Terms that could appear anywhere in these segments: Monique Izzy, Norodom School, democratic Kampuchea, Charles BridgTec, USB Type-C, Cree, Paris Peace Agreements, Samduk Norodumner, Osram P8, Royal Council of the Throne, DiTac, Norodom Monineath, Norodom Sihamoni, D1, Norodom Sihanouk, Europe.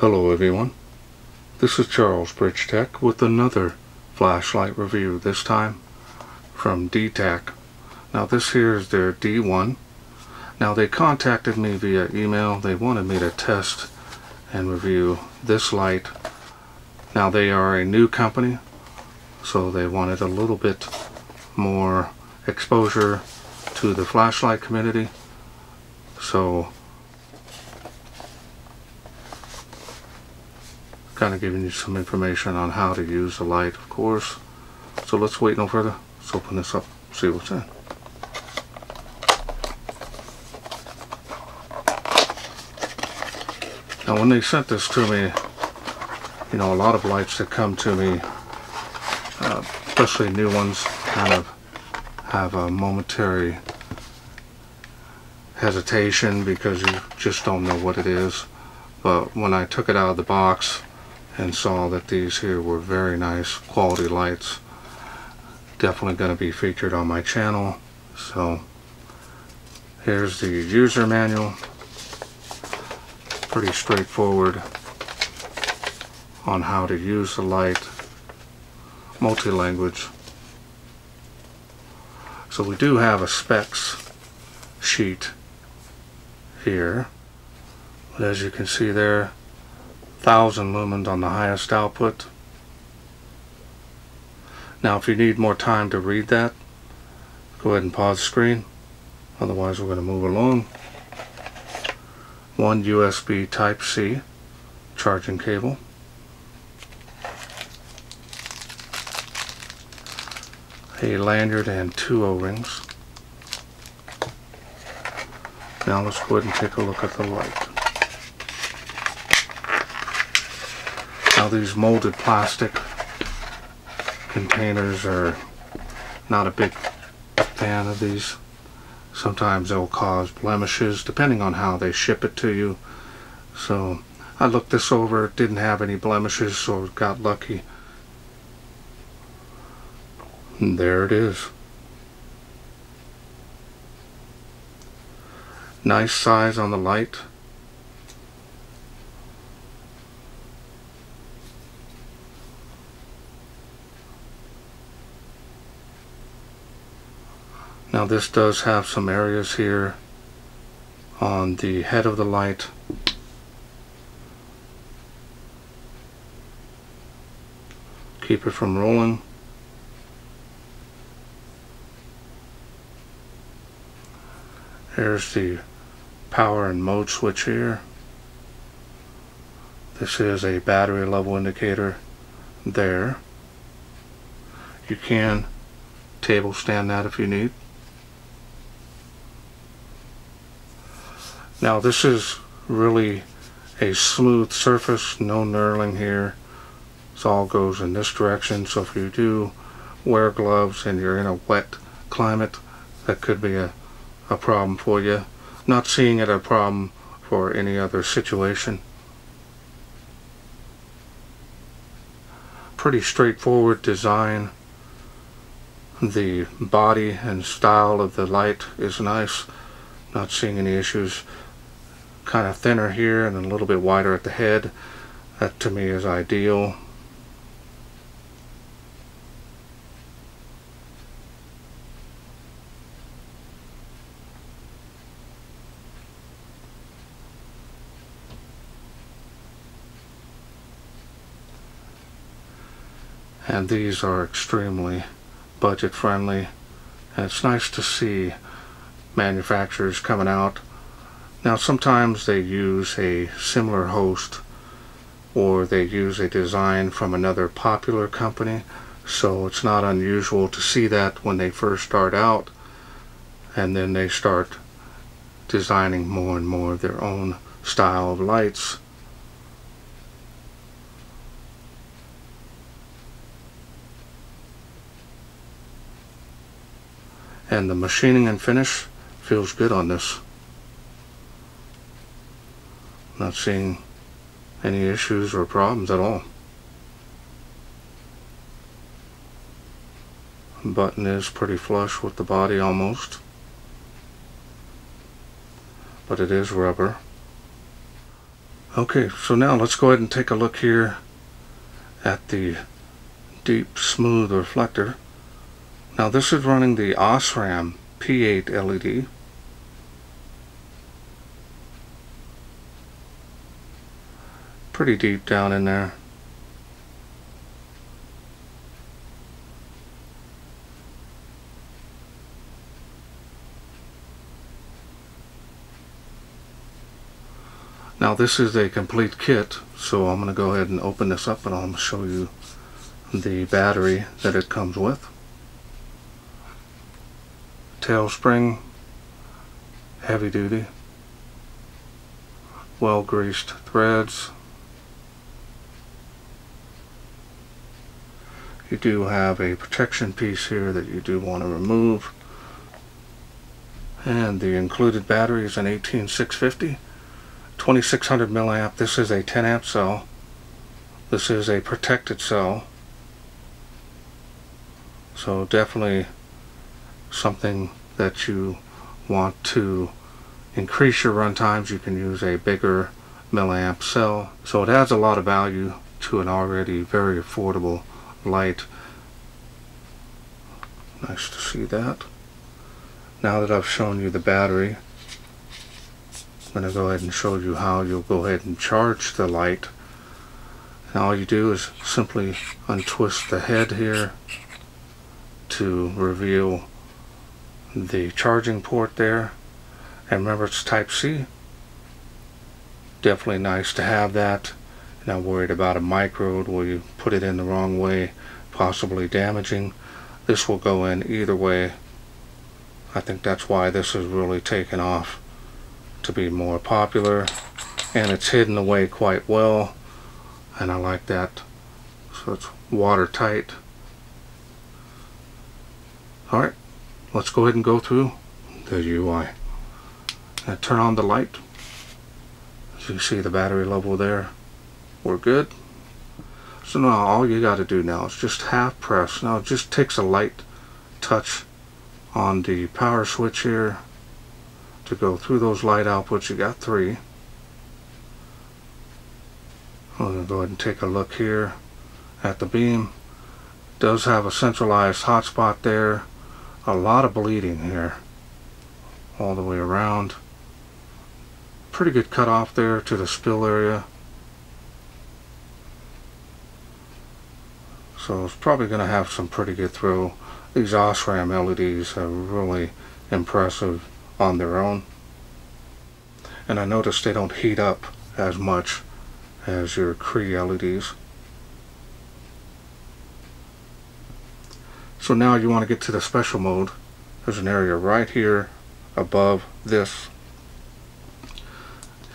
Hello everyone, this is Charles BridgTec with another flashlight review, this time from DiTac. Now this here is their D1. Now they contacted me via email. They wanted me to test and review this light. Now they are a new company, so they wanted a little bit more exposure to the flashlight community. So kind of giving you some information on how to use the light, of course. So let's wait no further. Let's open this up, see what's in. Now when they sent this to me, you know, a lot of lights that come to me, especially new ones, kind of have a momentary hesitation because you just don't know what it is. But when I took it out of the box and saw that these here were very nice quality lights, definitely going to be featured on my channel. So here's the user manual, pretty straightforward on how to use the light, multi-language. So we do have a specs sheet here, but as you can see there, 1000 lumens on the highest output. Now if you need more time to read that, go ahead and pause the screen, otherwise we're going to move along. 1 USB Type-C charging cable, a lanyard and 2 O-rings. Now let's go ahead and take a look at the light. Now these molded plastic containers are not a big fan of these. Sometimes they'll cause blemishes depending on how they ship it to you. So I looked this over, didn't have any blemishes, so got lucky. And there it is. Nice size on the light. Now this does have some areas here on the head of the light. Keep it from rolling. Here's the power and mode switch here. This is a battery level indicator there. You can table stand that if you need. Now this is really a smooth surface, no knurling here. This all goes in this direction, so if you do wear gloves and you're in a wet climate, that could be a problem for you. Not seeing it a problem for any other situation. Pretty straightforward design. The body and style of the light is nice. Not seeing any issues. Kind of thinner here and a little bit wider at the head. That to me is ideal. And these are extremely budget friendly, and it's nice to see manufacturers coming out. Now sometimes they use a similar host, or they use a design from another popular company, so it's not unusual to see that when they first start out, and then they start designing more and more of their own style of lights. And the machining and finish feels good on this. Not seeing any issues or problems at all. The button is pretty flush with the body almost, but it is rubber. Okay, so now let's go ahead and take a look here at the deep smooth reflector. Now this is running the Osram P8 LED. Pretty deep down in there. Now this is a complete kit, so I'm going to go ahead and open this up and I'm going to show you the battery that it comes with. Tail spring, heavy duty, well greased threads. You do have a protection piece here that you do want to remove. And the included battery is an 18650, 2600 milliamp. This is a 10 amp cell. This is a protected cell. So definitely something that you want to increase your run times, you can use a bigger milliamp cell. So it adds a lot of value to an already very affordable light. Nice to see that. Now that I've shown you the battery, I'm going to go ahead and show you how you'll go ahead and charge the light. And all you do is simply untwist the head here to reveal the charging port there, and remember it's Type-C. Definitely nice to have that. Not worried about a microde where you put it in the wrong way, possibly damaging. This will go in either way. I think that's why this has really taken off to be more popular, and it's hidden away quite well, and I like that. So it's watertight. Alright, let's go ahead and go through the UI. Now turn on the light. As you see the battery level there, we're good. So now all you got to do now is just half press. Now it just takes a light touch on the power switch here to go through those light outputs. You got three. I'm going to go ahead and take a look here at the beam. It does have a centralized hotspot there. A lot of bleeding here all the way around. Pretty good cutoff there to the spill area. So it's probably going to have some pretty good throw. These Osram LEDs are really impressive on their own. And I noticed they don't heat up as much as your Cree LEDs. So now you want to get to the special mode. There's an area right here above this.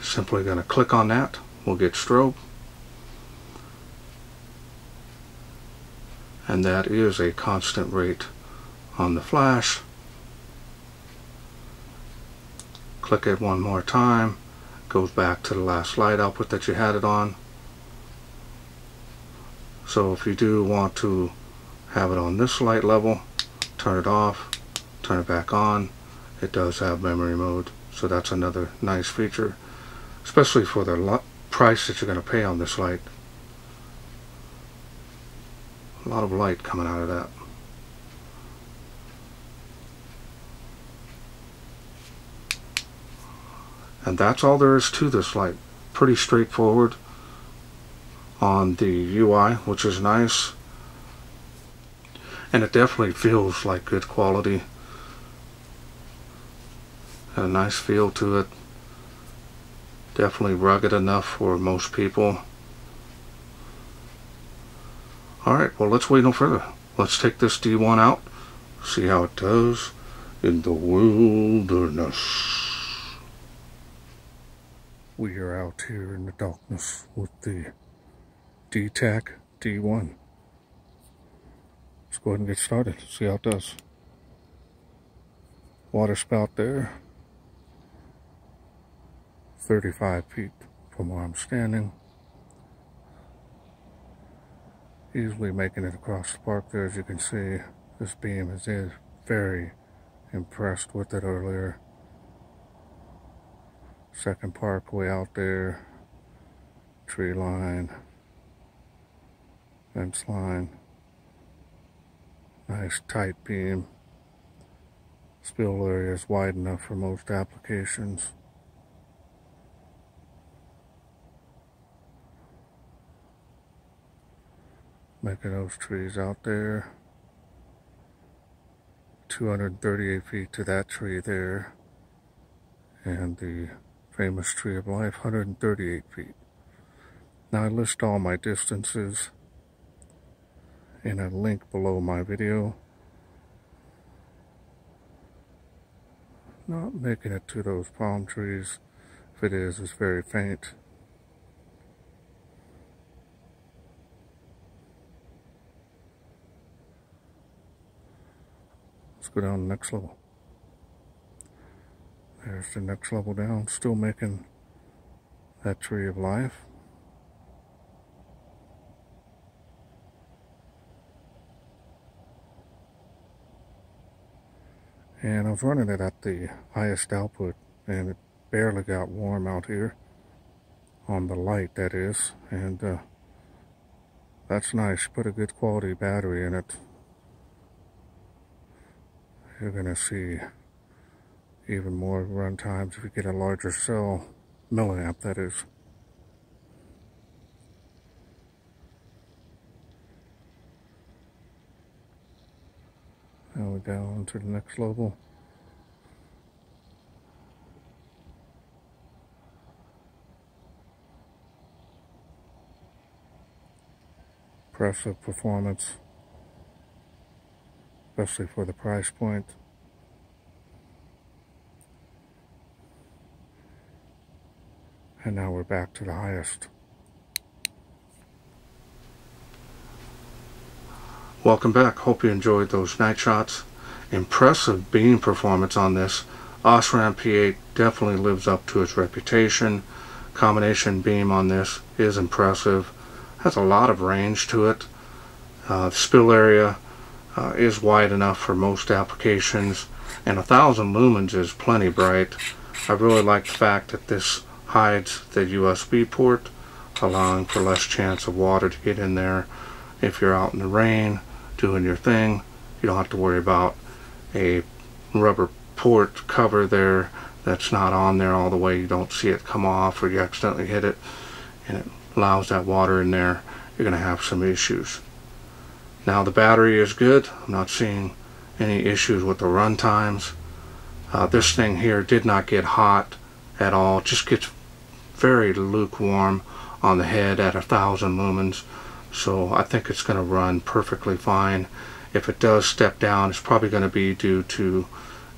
Simply going to click on that. We'll get strobe. And that is a constant rate on the flash. Click it one more time. Goes back to the last light output that you had it on. So if you do want to have it on this light level, turn it off, turn it back on. It does have memory mode, so that's another nice feature, especially for the price that you're going to pay on this light. A lot of light coming out of that. And that's all there is to this light. Pretty straightforward on the UI, which is nice. And it definitely feels like good quality. Had a nice feel to it. Definitely rugged enough for most people. Alright, well let's wait no further. Let's take this D1 out, see how it does in the wilderness. We are out here in the darkness with the DiTac D1. Let's go ahead and get started, see how it does. Water spout there, 35 feet from where I'm standing. Easily making it across the park there, as you can see. This beam is very impressed with it earlier. Second park way out there. tree line, fence line, nice tight beam. Spill area is wide enough for most applications. Making those trees out there. 238 feet to that tree there. And the famous tree of life, 138 feet. Now I list all my distances in a link below my video. Not making it to those palm trees. If it is, it's very faint. Let's go down the next level. There's the next level down, still making that tree of life. And I was running it at the highest output, and it barely got warm out here, on the light that is, and that's nice. Put a good quality battery in it, you're going to see even more run times if you get a larger cell, milliamp that is. Now we're down to the next level. Impressive performance, especially for the price point. And now we're back to the highest. Welcome back. Hope you enjoyed those night shots. Impressive beam performance on this. Osram P8 definitely lives up to its reputation. Combination beam on this is impressive. Has a lot of range to it. Spill area is wide enough for most applications. And 1,000 lumens is plenty bright. I really like the fact that this hides the USB port, allowing for less chance of water to get in there. If you're out in the rain doing your thing, you don't have to worry about a rubber port cover there that's not on there all the way. You don't see it come off, or you accidentally hit it and it allows that water in there. You're going to have some issues. Now the battery is good. I'm not seeing any issues with the run times. This thing here did not get hot at all. It just gets very lukewarm on the head at 1,000 lumens, so I think it's going to run perfectly fine. If it does step down, it's probably going to be due to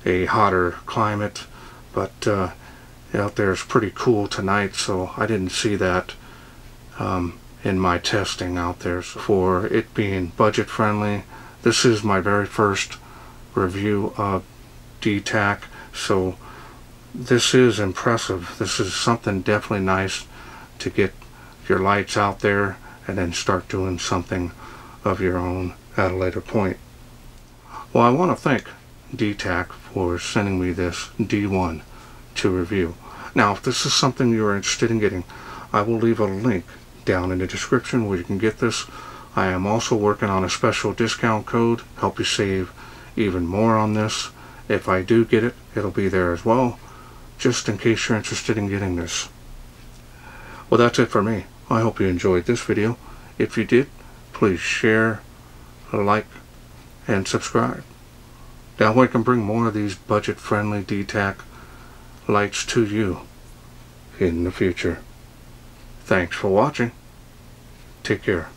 a hotter climate, but out there it's pretty cool tonight, so I didn't see that in my testing out there. So for it being budget friendly, this is my very first review of DiTac, so this is impressive. This is something definitely nice to get your lights out there and then start doing something of your own at a later point. Well, I want to thank DiTac for sending me this D1 to review. Now, if this is something you're interested in getting, I will leave a link down in the description where you can get this. I am also working on a special discount code to help you save even more on this. If I do get it, it'll be there as well, just in case you're interested in getting this. Well, that's it for me. I hope you enjoyed this video. If you did, please share, like, and subscribe. That way I can bring more of these budget-friendly DiTac lights to you in the future. Thanks for watching. Take care.